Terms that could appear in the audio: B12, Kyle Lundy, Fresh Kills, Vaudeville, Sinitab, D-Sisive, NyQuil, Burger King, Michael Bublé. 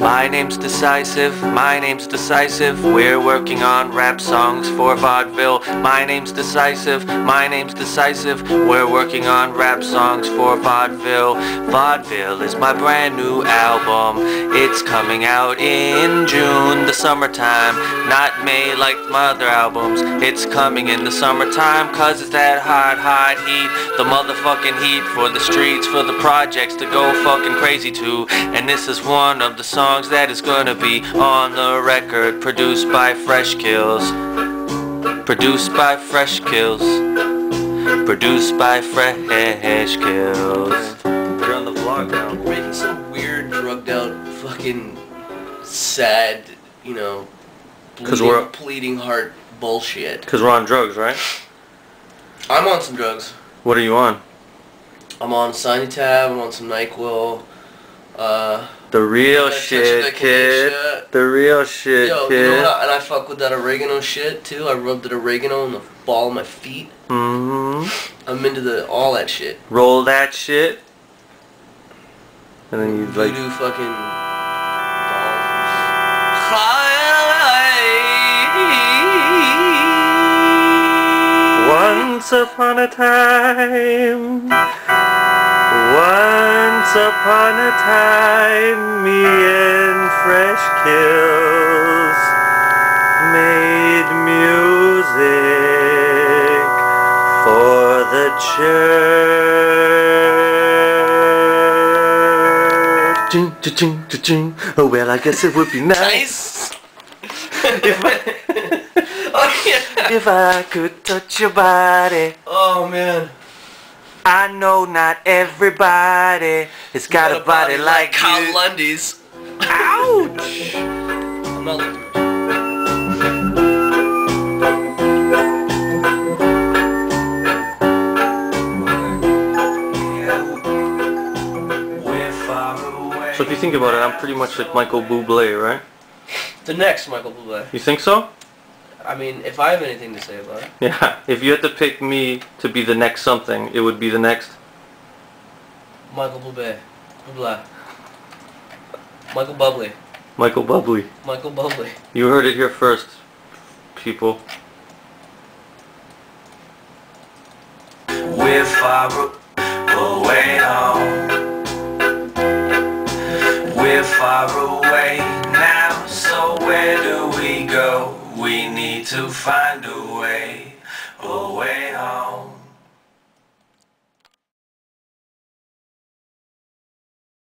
My name's D-Sisive, my name's D-Sisive. We're working on rap songs for vaudeville. My name's D-Sisive, my name's D-Sisive. We're working on rap songs for vaudeville. Vaudeville is my brand new album. It's coming out in June, the summertime. Not May like my other albums. It's coming in the summertime, cause it's that hot, hot heat. The motherfucking heat for the streets, for the projects to go fucking crazy to. And this is one of the songs that is gonna be on the record, produced by Fresh Kills, produced by Fresh Kills, produced by Fresh Kills. We're on the vlog now. We're making some weird, drugged out, fucking sad, you know, bleeding heart bullshit. Cause we're on drugs, right? I'm on some drugs. What are you on? I'm on Sinitab, I'm on some NyQuil. The real shit, kid. The real shit, kid. You know what? And I fuck with that oregano shit too. I rubbed that oregano on the ball of my feet. Mm-hmm. I'm into all that shit. Roll that shit. And then you like do fucking balls. Once upon a time. Once upon a time, me and Fresh Kills made music for the church. Ching, ching, ching, ching. Oh well, I guess it would be nice if I could touch your body. Oh man. I know not everybody has got a body like Kyle Lundy's. Ouch! I'm not looking. So if you think about it, I'm pretty much like Michael Bublé, right? The next Michael Bublé. You think so? I mean, if I have anything to say about it. Yeah, if you had to pick me to be the next something, it would be the next... Michael Bublé. Bublé. Michael Bublé. Michael Bublé. Michael Bublé. You heard it here first, people. We're far away now. We're far away now, so where do we go? We need to find a way, a way.